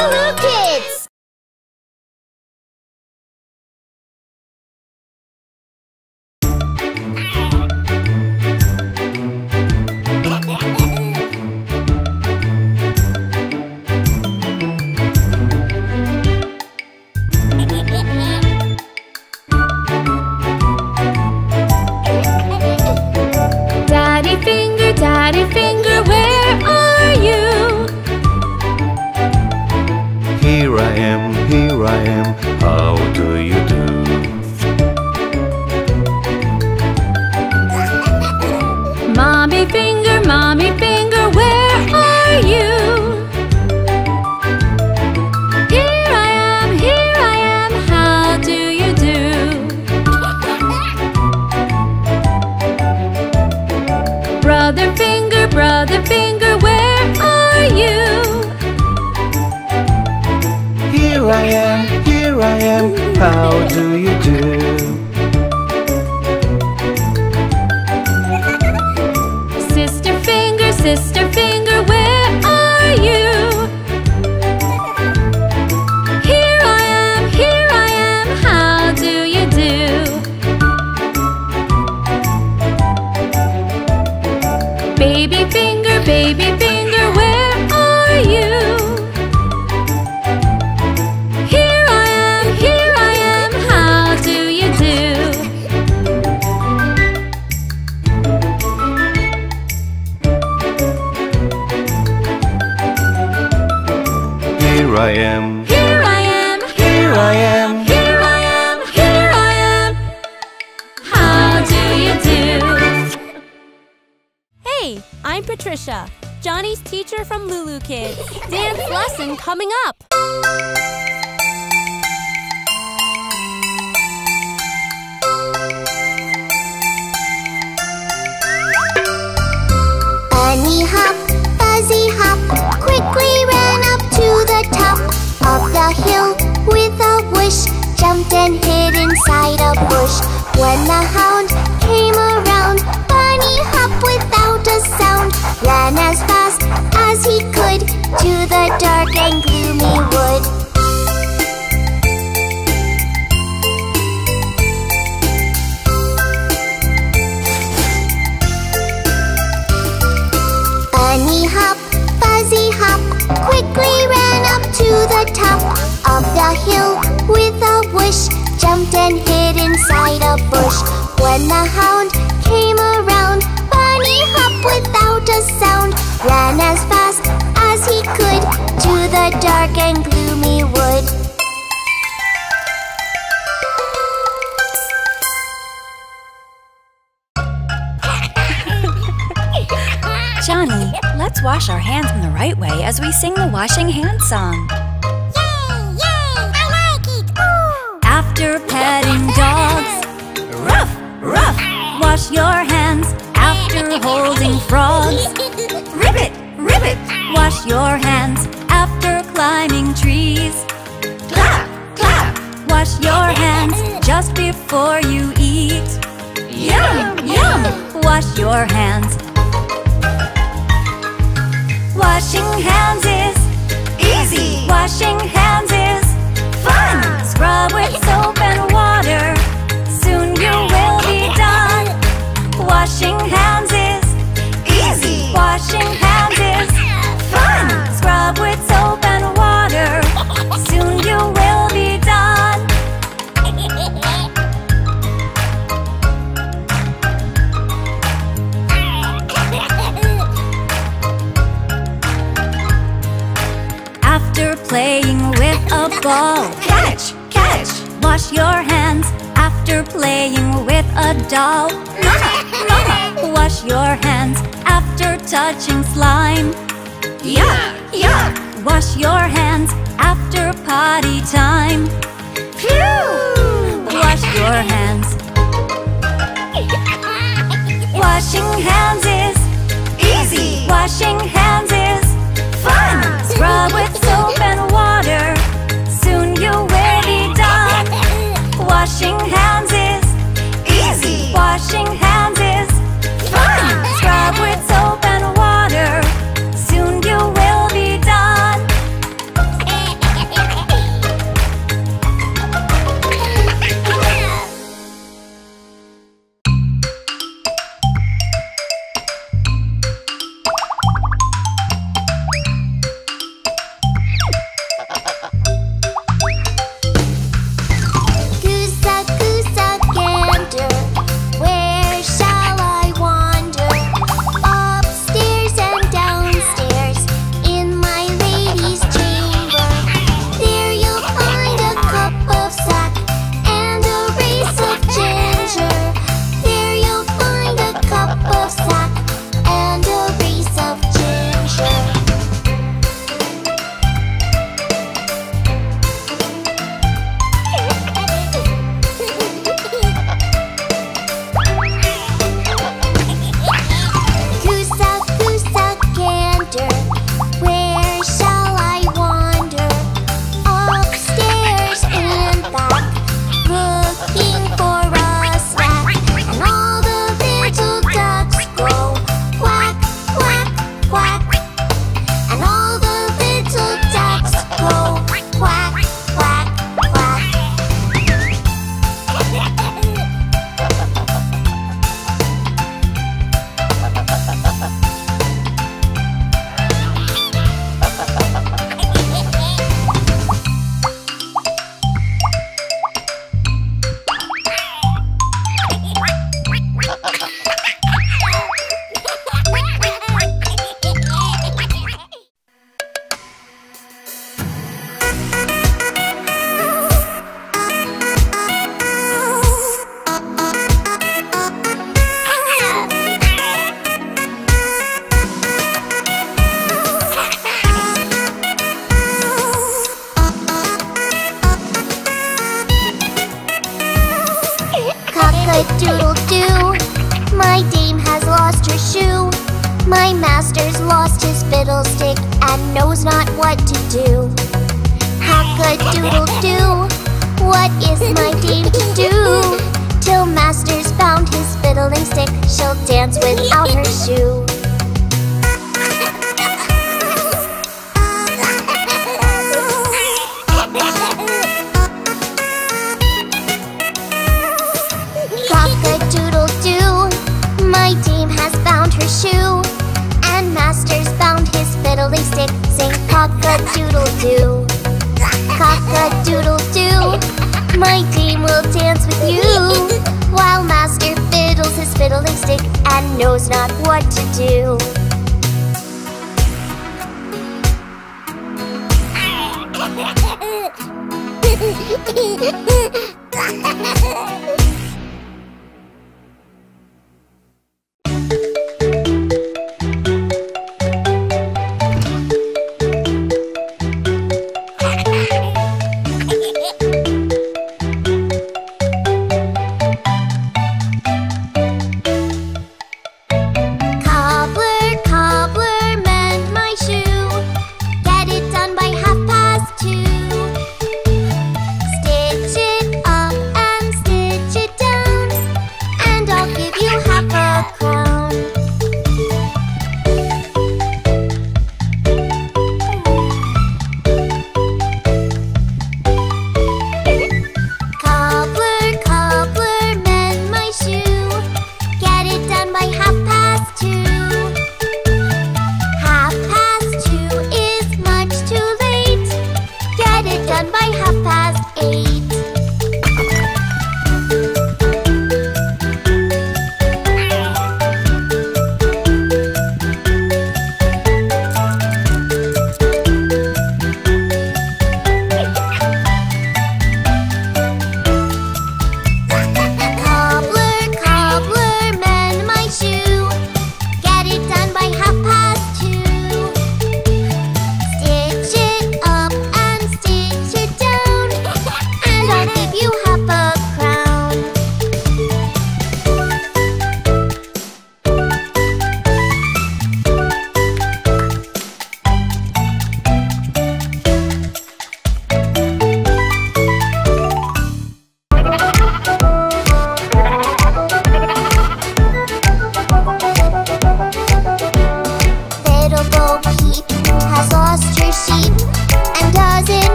Lulu Kids! Daddy Finger, where are you? Here I am, how do you do? Mommy Finger, where are you? Here I am, how do you do? Brother Finger, Brother Finger, where are you? Here I am, how do you do? Sister Finger, where are you? Here I am, how do you do? Baby Finger, where are you? Here I am, how do you do? Here I am, here I am. I'm Patricia, Johnny's teacher from Lulu Kids. Dance lesson coming up! Bunny hop, fuzzy hop, quickly ran up to the top of the hill with a wish, jumped and hid inside a bush. When the hound came around, Bunny hopped without a sound, ran as fast as he could to the dark and gloomy wood. Bunny hop, fuzzy hop, quickly ran up to the top of the hill with a wish, jumped and hid inside a bush. When the hound came around, Bunny hopped without a sound, ran as fast as he could to the dark and gloomy wood. Johnny, let's wash our hands in the right way as we sing the washing hands song. Yay, yay, I like it, ooh! After petting dogs, ruff, ruff! Wash your hands after holding frogs. Ribbit, ribbit. Wash your hands after climbing trees. Clap, clap. Wash your hands just before you eat. Yum, yum. Wash your hands. Washing hands is easy. Washing hands is fun. Scrub with soap and water. Soon you will be done. Washing hands is easy. Washing hands is fun. Scrub with soap and water. Soon you will be done. After playing with a ball, catch, catch. Wash your hands after playing with a doll. Wash your hands after touching slime. Yuck, yuck. Wash your hands after potty time. Phew! Wash your hands. Washing hands is easy. Washing hands is fun. Scrub with soap and water. Soon you will be done. Washing hands is easy. Washing hands is fun! Scrub with soap and water. Soon you will be done. knows not what to do. Cock a doodle doo, what is my dame to do? Till master's found his fiddling stick, she'll dance without her shoe. Shoe, and master's found his fiddling stick. Sing cock-a-doodle-doo, cock-a-doodle-doo. My dame will dance with you, while master fiddles his fiddling stick and knows not what to do.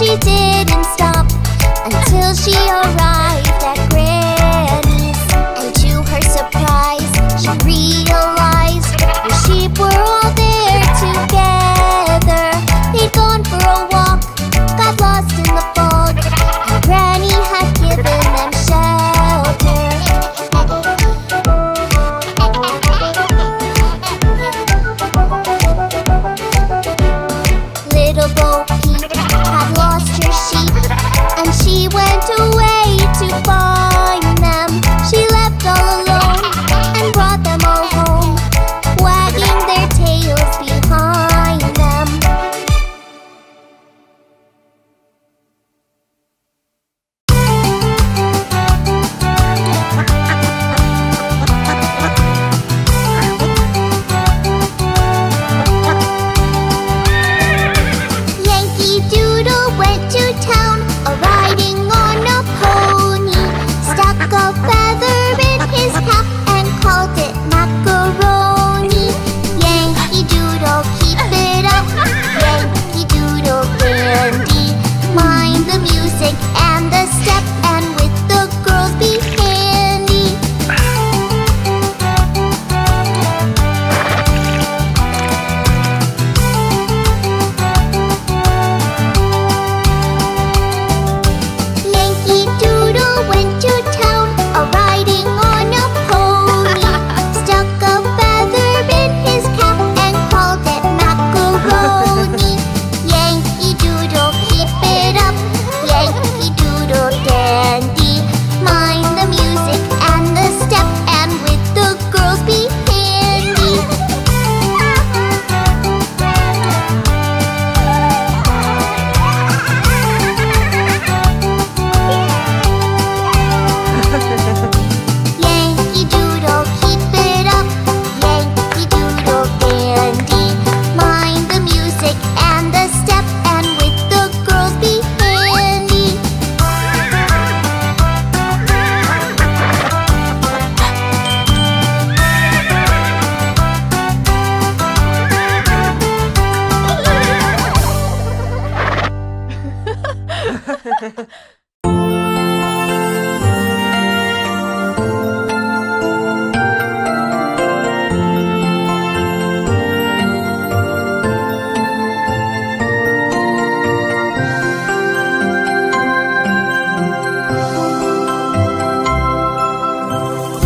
She didn't stop until she arrived at Granny.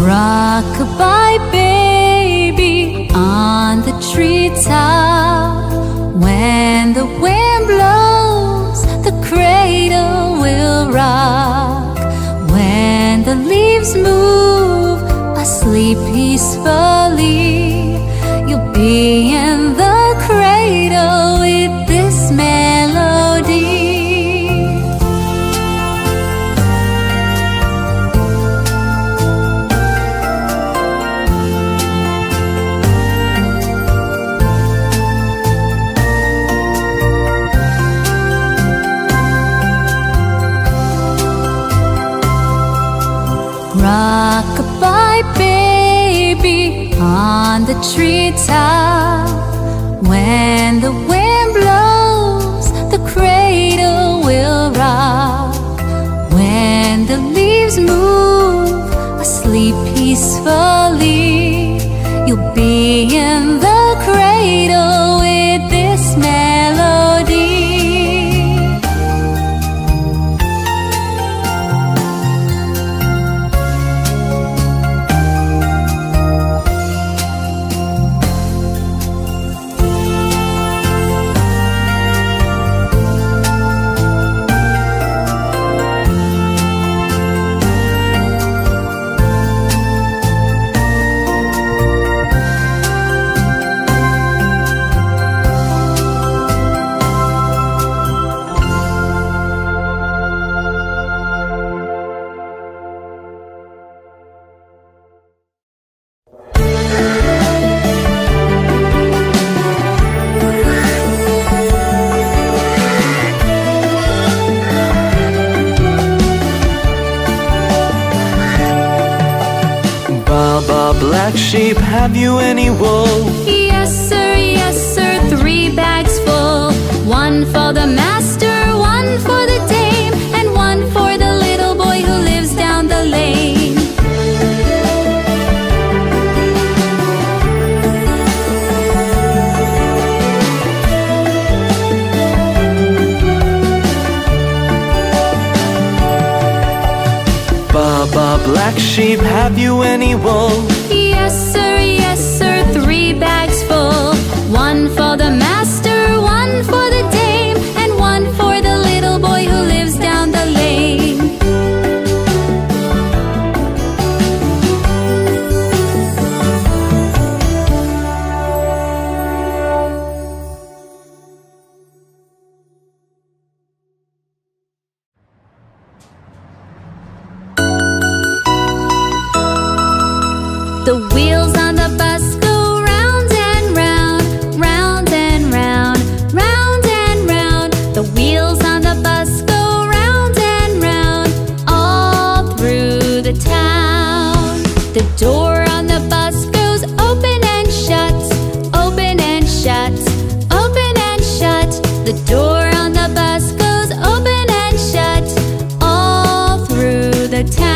Rock-a-bye, baby, on the treetop. When the wind blows, the cradle will rock. When the leaves move, asleep peacefully, you'll be in the cradle with this melody. Rock-a-bye, baby, on the treetop. When the wind blows, the cradle will rock. When the leaves move, asleep peacefully, you'll be in the cradle with this melody. Black sheep, have you any wool? Yes sir, 3 bags full. 1 for the master, 1 for the dame, and 1 for the little boy who lives down the lane. Baa, baa, black sheep, have you any wool? Yes sir, 3 bags full. 1 for the master, 1 for the dame, and 1 for the little boy who lives down the lane. The wheels on the bus go round and round, round and round, round and round. The wheels on the bus go round and round, all through the town. The door on the bus goes open and shut, open and shut, open and shut. The door on the bus goes open and shut, all through the town.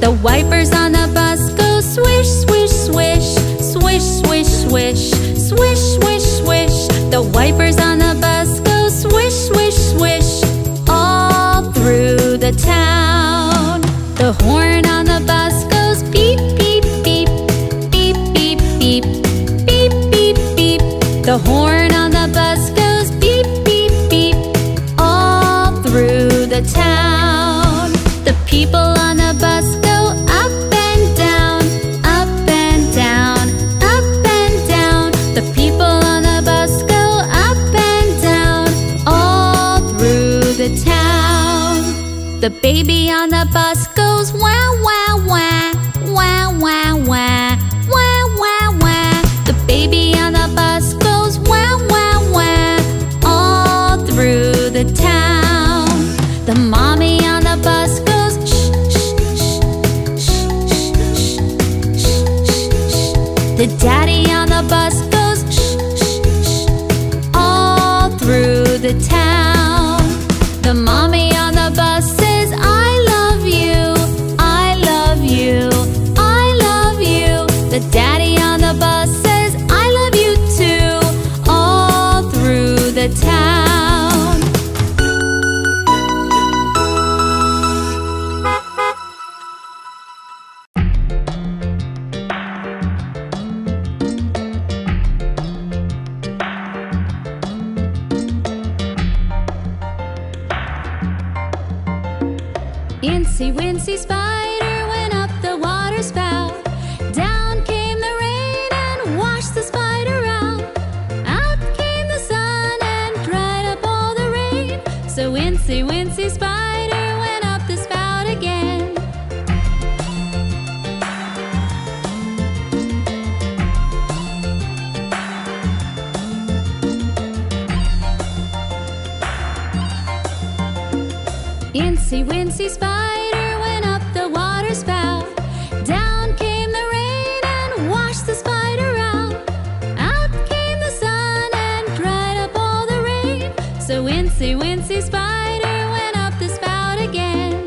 The wipers on the bus go swish, swish, swish, swish, swish, swish, swish, swish, swish. The wipers on the bus go swish, swish, swish, all through the town. The horn on the bus goes beep, beep, beep, beep, beep, beep, beep, beep, beep. The horn on the bus goes beep, beep, beep, all through the town. The people on the bus go up and down, up and down, up and down. The people on the bus go up and down, all through the town. The baby on the bus goes wah, wah, wah, wah, wah, wah, wah, wah, wah. The baby on the bus goes wah, wah, wah, all through the town. The mommy on the bus goes shh, the daddy on the bus goes shh, shh, shh, all through the town. The mommy Incy Wincy Spider went up the water spout. Down came the rain and washed the spider out. Out came the sun and dried up all the rain. So Incy Wincy Spider went up the spout again. Incy Wincy Spider went up the water spout. Down came the rain and washed the spider out. Out came the sun and dried up all the rain. So Incy Wincy Spider went up the spout again.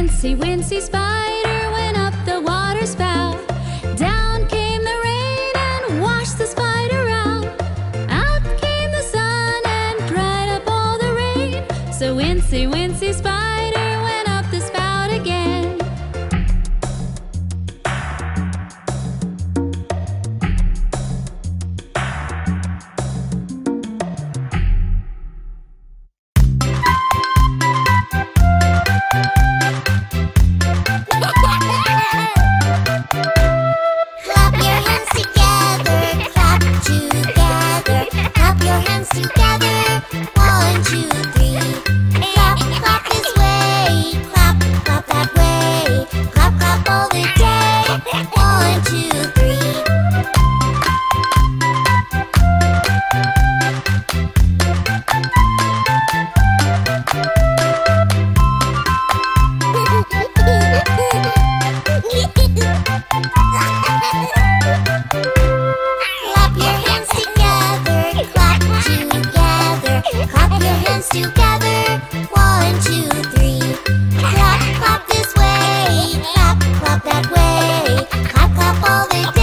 Incy Wincy Spider went up the water spout. Down came the rain and washed the spider out. Out came the sun and dried up all the rain. So Incy Wincy Spider went up the spout again. Clap, clap that way. Clap, clap all the time.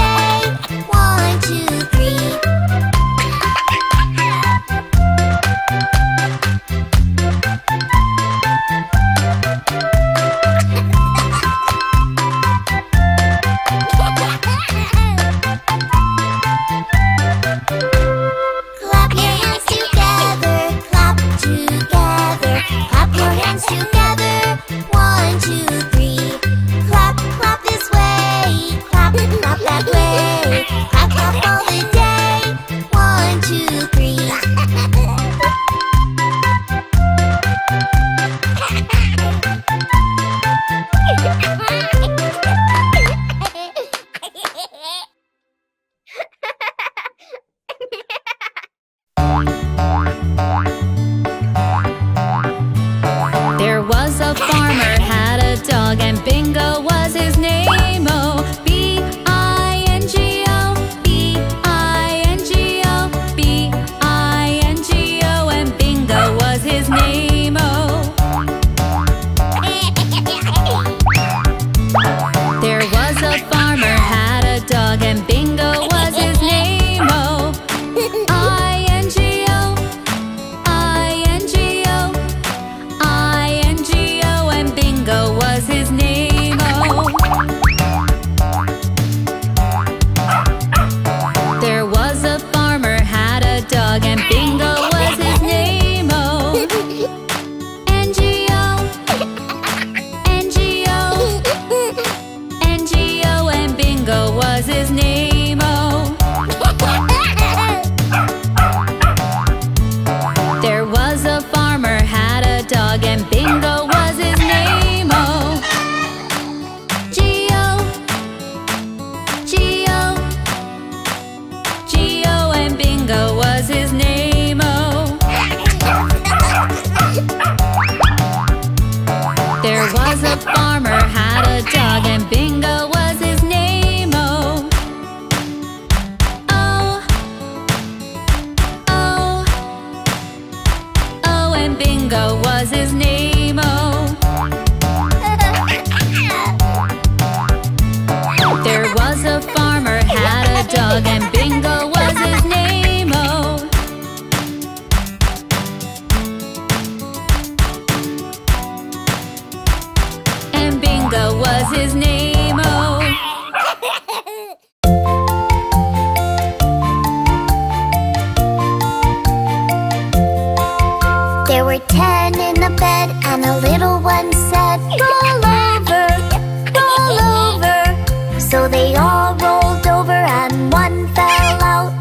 So they all rolled over and one fell out.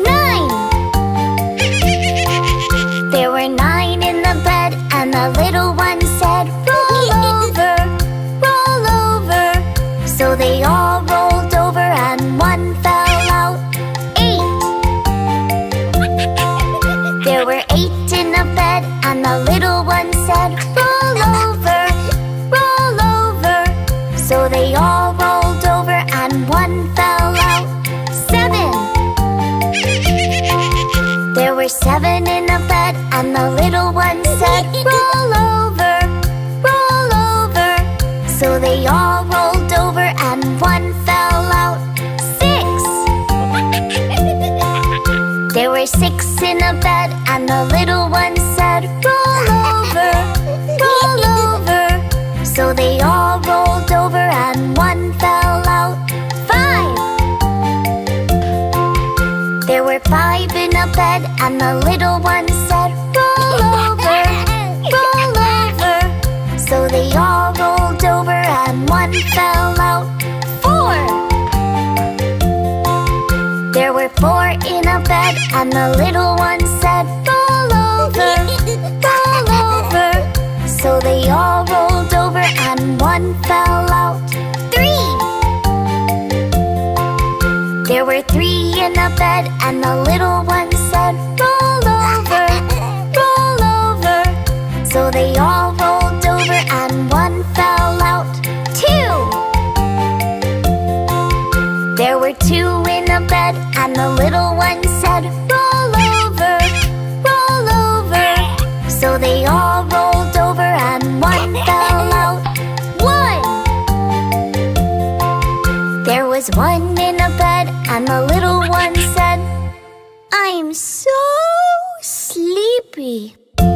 9! There were 9 in the bed and the little one said, roll over, roll over. So they all rolled over and one fell out. 8! There were 8 in the bed and the little one said, roll over, roll over. So they all rolled over and one fell out. 7! There were 7 in the bed and the little one said, roll over, roll over. So they all rolled over and one fell out. 6! There were 6 in the bed and the little one said, roll over, roll over. So they all rolled over and one fell out. 5! There were 5 in a bed and the little one said, roll over, roll over. So they all rolled over and one fell out. 4! There were 4 in a bed and the little one said, roll over, roll over. So they all rolled over and one fell out. 3! There were 3 in the bed and the little one said, roll over, roll over. So they all rolled over and one fell out. 2! There were 2 in the bed and the little one said, roll over, roll over. So they all rolled over and one fell out. 1! There was 1 in the bed and the little one said, I'm so sleepy.